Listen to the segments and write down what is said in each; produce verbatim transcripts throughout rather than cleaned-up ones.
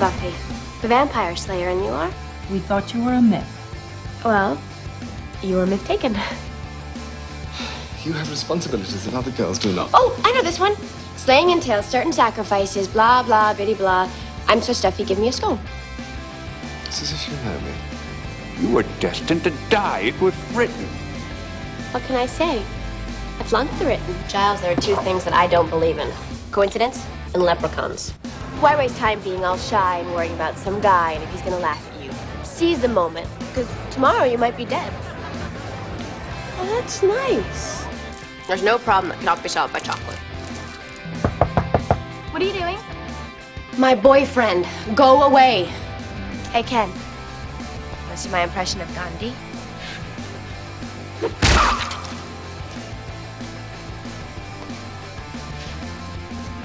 Buffy, the vampire slayer, and you are? We thought you were a myth. Well, you were mistaken. You have responsibilities that other girls do not. Oh, I know this one. Slaying entails certain sacrifices, blah, blah, bitty, blah. I'm so stuffy, give me a scone. It's as if you know me. You were destined to die. It was written. What can I say? I flunked the written. Giles, there are two things that I don't believe in. Coincidence and leprechauns. Why waste time being all shy and worrying about some guy and if he's gonna laugh at you? Seize the moment, because tomorrow you might be dead. Well, that's nice. There's no problem that cannot be solved by chocolate. What are you doing? My boyfriend. Go away. Hey, Ken. Want to see my impression of Gandhi?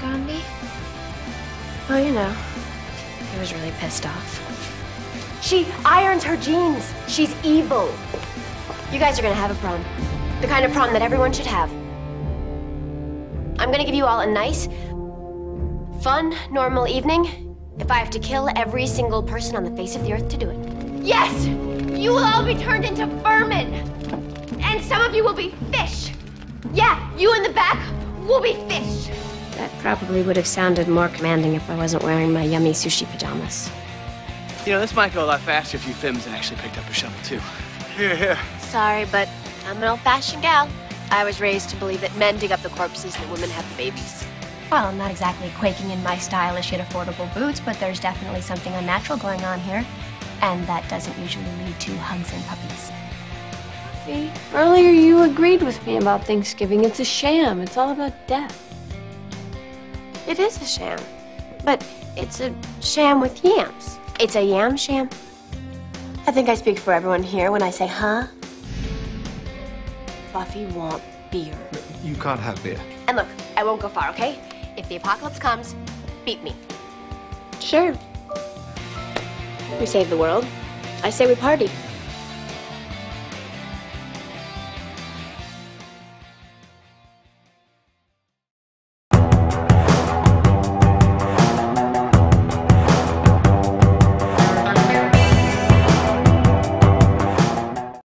Gandhi? Well, you know, he was really pissed off. She irons her jeans. She's evil. You guys are gonna have a prom. The kind of prom that everyone should have. I'm gonna give you all a nice, fun, normal evening if I have to kill every single person on the face of the earth to do it. Yes! You will all be turned into vermin! And some of you will be fish! Yeah, you in the back will be fish! That probably would have sounded more commanding if I wasn't wearing my yummy sushi pajamas. You know, this might go a lot faster if you Fims had actually picked up a shovel, too. Here, here. Sorry, but I'm an old-fashioned gal. I was raised to believe that men dig up the corpses and women have the babies. Well, I'm not exactly quaking in my stylish yet affordable boots, but there's definitely something unnatural going on here. And that doesn't usually lead to hugs and puppies. See, earlier you agreed with me about Thanksgiving. It's a sham. It's all about death. It is a sham, but it's a sham with yams. It's a yam sham. I think I speak for everyone here when I say, huh? Buffy want beer. You can't have beer. And look, I won't go far, okay? If the apocalypse comes, beat me. Sure. We save the world. I say we party.